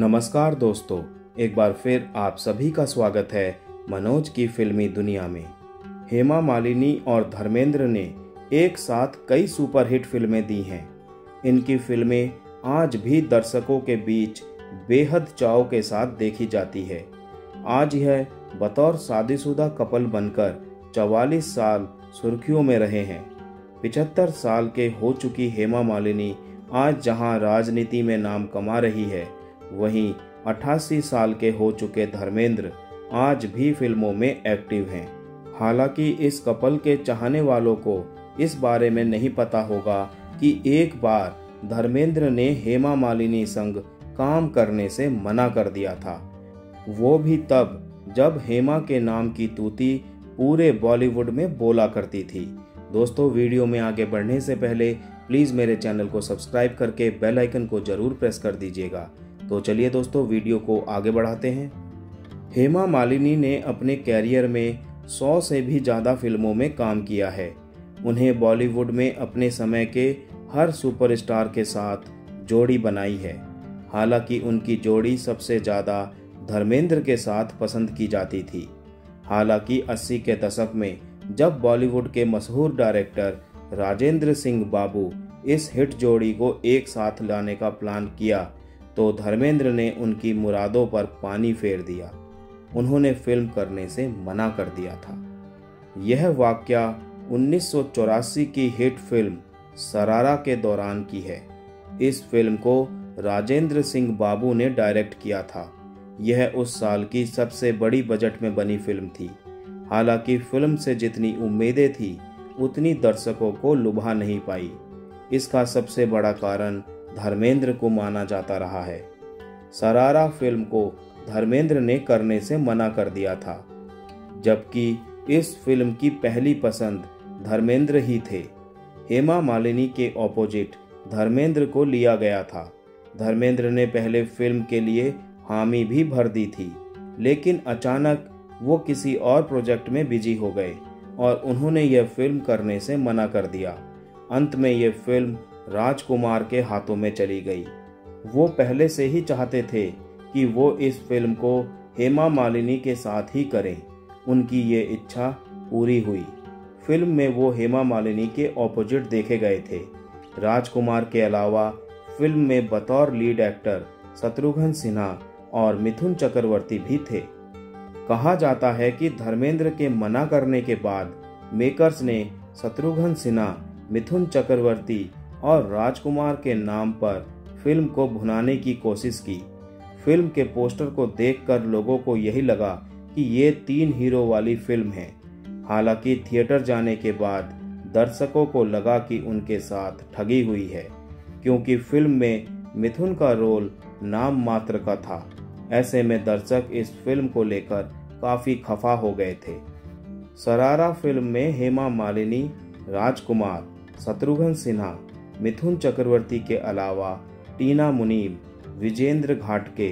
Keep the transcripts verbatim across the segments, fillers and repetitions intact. नमस्कार दोस्तों, एक बार फिर आप सभी का स्वागत है मनोज की फिल्मी दुनिया में। हेमा मालिनी और धर्मेंद्र ने एक साथ कई सुपरहिट फिल्में दी हैं। इनकी फिल्में आज भी दर्शकों के बीच बेहद चाव के साथ देखी जाती है। आज यह बतौर शादीशुदा कपल बनकर चवालीस साल सुर्खियों में रहे हैं। पचहत्तर साल के हो चुकी हेमा मालिनी आज जहां राजनीति में नाम कमा रही है, वहीं अट्ठासी साल के हो चुके धर्मेंद्र आज भी फिल्मों में एक्टिव हैं। हालांकि इस कपल के चाहने वालों को इस बारे में नहीं पता होगा कि एक बार धर्मेंद्र ने हेमा मालिनी संग काम करने से मना कर दिया था, वो भी तब जब हेमा के नाम की तूती पूरे बॉलीवुड में बोला करती थी। दोस्तों, वीडियो में आगे बढ़ने से पहले प्लीज़ मेरे चैनल को सब्सक्राइब करके बेल आइकन को जरूर प्रेस कर दीजिएगा। तो चलिए दोस्तों, वीडियो को आगे बढ़ाते हैं। हेमा मालिनी ने अपने कैरियर में सौ से भी ज़्यादा फिल्मों में काम किया है। उन्हें बॉलीवुड में अपने समय के हर सुपरस्टार के साथ जोड़ी बनाई है। हालांकि उनकी जोड़ी सबसे ज़्यादा धर्मेंद्र के साथ पसंद की जाती थी। हालांकि अस्सी के दशक में जब बॉलीवुड के मशहूर डायरेक्टर राजेंद्र सिंह बाबू इस हिट जोड़ी को एक साथ लाने का प्लान किया तो धर्मेंद्र ने उनकी मुरादों पर पानी फेर दिया। उन्होंने फिल्म करने से मना कर दिया था। यह वाकया उन्नीस सौ चौरासी की हिट फिल्म सरारा के दौरान की है। इस फिल्म को राजेंद्र सिंह बाबू ने डायरेक्ट किया था। यह उस साल की सबसे बड़ी बजट में बनी फिल्म थी। हालांकि फिल्म से जितनी उम्मीदें थी उतनी दर्शकों को लुभा नहीं पाई। इसका सबसे बड़ा कारण धर्मेंद्र को माना जाता रहा है। सरारा फिल्म को धर्मेंद्र ने करने से मना कर दिया था, जबकि इस फिल्म की पहली पसंद धर्मेंद्र ही थे। हेमा मालिनी के ऑपोजिट धर्मेंद्र को लिया गया था। धर्मेंद्र ने पहले फिल्म के लिए हामी भी भर दी थी, लेकिन अचानक वो किसी और प्रोजेक्ट में बिजी हो गए और उन्होंने यह फिल्म करने से मना कर दिया। अंत में यह फिल्म राजकुमार के हाथों में चली गई। वो पहले से ही चाहते थे कि वो इस फिल्म को हेमा मालिनी के साथ ही करें। उनकी ये इच्छा पूरी हुई। फिल्म में वो हेमा मालिनी के ऑपोजिट देखे गए थे। राजकुमार के अलावा फिल्म में बतौर लीड एक्टर शत्रुघ्न सिन्हा और मिथुन चक्रवर्ती भी थे। कहा जाता है कि धर्मेंद्र के मना करने के बाद मेकर्स ने शत्रुघ्न सिन्हा, मिथुन चक्रवर्ती और राजकुमार के नाम पर फिल्म को भुनाने की कोशिश की। फिल्म के पोस्टर को देखकर लोगों को यही लगा कि ये तीन हीरो वाली फिल्म है। हालांकि थिएटर जाने के बाद दर्शकों को लगा कि उनके साथ ठगी हुई है, क्योंकि फिल्म में मिथुन का रोल नाम मात्र का था। ऐसे में दर्शक इस फिल्म को लेकर काफ़ी खफा हो गए थे। सरारा फिल्म में हेमा मालिनी, राजकुमार, शत्रुघ्न सिन्हा, मिथुन चक्रवर्ती के अलावा टीना मुनीब, विजेंद्र घाटके,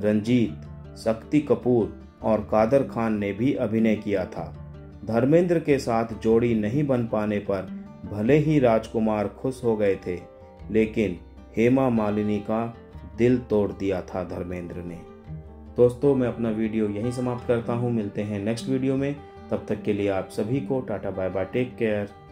रंजीत, शक्ति कपूर और कादर खान ने भी अभिनय किया था। धर्मेंद्र के साथ जोड़ी नहीं बन पाने पर भले ही राजकुमार खुश हो गए थे, लेकिन हेमा मालिनी का दिल तोड़ दिया था धर्मेंद्र ने। दोस्तों, मैं अपना वीडियो यहीं समाप्त करता हूँ। मिलते हैं नेक्स्ट वीडियो में। तब तक के लिए आप सभी को tata, bye bye, take care.